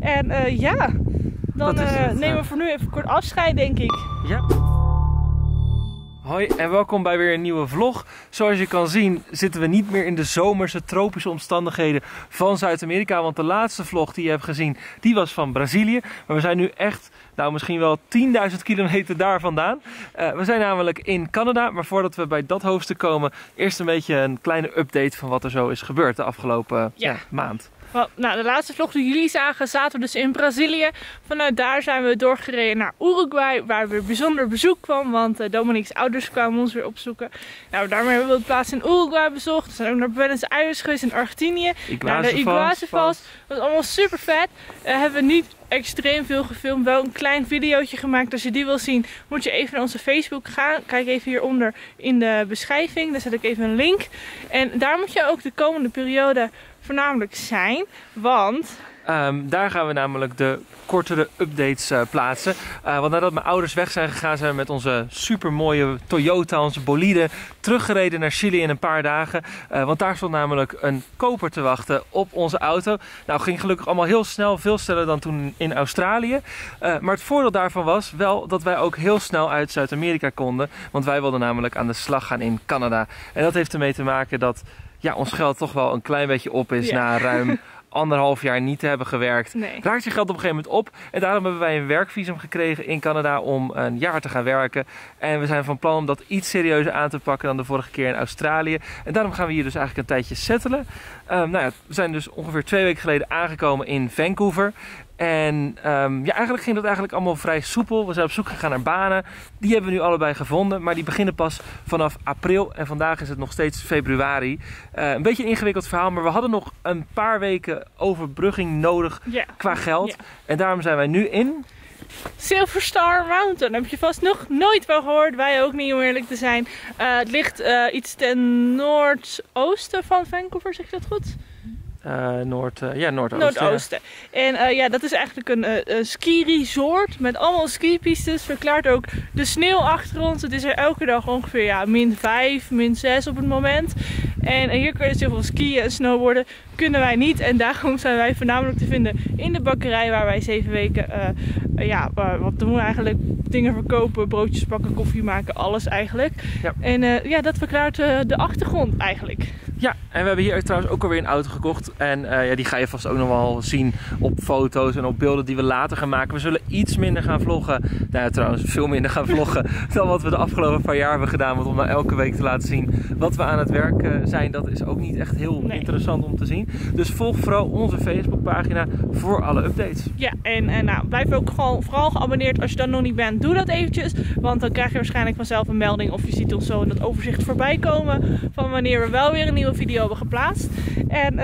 En ja, dan nemen we voor nu even kort afscheid, denk ik. Ja. Hoi en welkom bij weer een nieuwe vlog. Zoals je kan zien zitten we niet meer in de zomerse tropische omstandigheden van Zuid-Amerika. Want de laatste vlog die je hebt gezien, die was van Brazilië. Maar we zijn nu echt, nou misschien wel 10.000 kilometer daar vandaan. We zijn namelijk in Canada. Maar voordat we bij dat hoofdstuk komen, eerst een beetje een kleine update van wat er zo is gebeurd de afgelopen maand. Nou, de laatste vlog die jullie zagen, zaten we dus in Brazilië. Vanuit daar zijn we doorgereden naar Uruguay, waar weer bijzonder bezoek kwam. Want Dominics ouders kwamen ons weer opzoeken. Nou, daarmee hebben we de plaats in Uruguay bezocht. We zijn ook naar Buenos Aires geweest in Argentinië. Naar de Iguazuvals. Dat was allemaal super vet. Hebben we niet extreem veel gefilmd. Wel een klein videootje gemaakt. Als je die wil zien, moet je even naar onze Facebook gaan. Kijk even hieronder in de beschrijving. Daar zet ik even een link. En daar moet je ook de komende periode voornamelijk zijn, want daar gaan we namelijk de kortere updates plaatsen. Want nadat mijn ouders weg zijn gegaan, zijn we met onze supermooie Toyota, onze Bolide, teruggereden naar Chili in een paar dagen. Want daar stond namelijk een koper te wachten op onze auto. Nou, ging gelukkig allemaal heel snel, veel sneller dan toen in Australië. Maar het voordeel daarvan was wel dat wij ook heel snel uit Zuid-Amerika konden. Want wij wilden namelijk aan de slag gaan in Canada. En dat heeft ermee te maken dat ons geld toch wel een klein beetje op is na ruim 1,5 jaar niet te hebben gewerkt. Raakt je geld op een gegeven moment op. En daarom hebben wij een werkvisum gekregen in Canada om een jaar te gaan werken. En we zijn van plan om dat iets serieuzer aan te pakken dan de vorige keer in Australië. En daarom gaan we hier dus eigenlijk een tijdje settelen. We zijn dus ongeveer 2 weken geleden aangekomen in Vancouver. En eigenlijk ging dat allemaal vrij soepel. We zijn op zoek gegaan naar banen. Die hebben we nu allebei gevonden. Maar die beginnen pas vanaf april. En vandaag is het nog steeds februari. Een beetje een ingewikkeld verhaal. Maar we hadden nog een paar weken overbrugging nodig qua geld. En daarom zijn wij nu in Silver Star Mountain. Heb je vast nog nooit wel gehoord. Wij ook niet, om eerlijk te zijn. Het ligt iets ten noordoosten van Vancouver. Zeg ik dat goed? Noordoosten. En dat is eigenlijk een ski-resort met allemaal skipistes. Verklaart ook de sneeuw achter ons. Het is er elke dag ongeveer min 5, min 6 op het moment. En hier kun je dus heel veel skiën en snowboarden. Kunnen wij niet. En daarom zijn wij voornamelijk te vinden in de bakkerij waar wij 7 weken wat doen we eigenlijk? Dingen verkopen, broodjes bakken, koffie maken, alles eigenlijk. En dat verklaart de achtergrond eigenlijk. Ja, en we hebben hier trouwens ook alweer een auto gekocht. En die ga je vast ook nog wel zien op foto's en op beelden die we later gaan maken. We zullen iets minder gaan vloggen. Veel minder gaan vloggen dan wat we de afgelopen paar jaar hebben gedaan. Want om nou elke week te laten zien wat we aan het werk zijn, dat is ook niet echt heel interessant om te zien. Dus volg vooral onze Facebookpagina voor alle updates. Ja, en blijf ook vooral geabonneerd als je dat nog niet bent. Doe dat eventjes, want dan krijg je waarschijnlijk vanzelf een melding of je ziet ons zo in dat overzicht voorbij komen van wanneer we wel weer een nieuwe video hebben geplaatst. En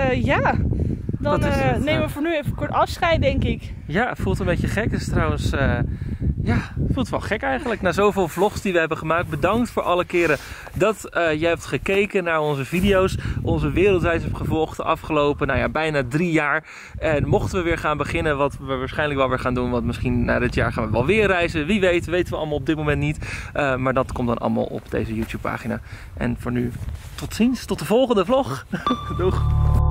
dan nemen we voor nu even kort afscheid, denk ik. Ja, het voelt een beetje gek. Het is trouwens het voelt wel gek eigenlijk. Na zoveel vlogs die we hebben gemaakt, bedankt voor alle keren dat je hebt gekeken naar onze video's. Onze wereldreis hebt gevolgd de afgelopen bijna 3 jaar. En mochten we weer gaan beginnen, wat we waarschijnlijk wel weer gaan doen. Want misschien na dit jaar gaan we wel weer reizen. Wie weet, weten we allemaal op dit moment niet. Maar dat komt dan allemaal op deze YouTube pagina. En voor nu, tot ziens. Tot de volgende vlog. Doeg.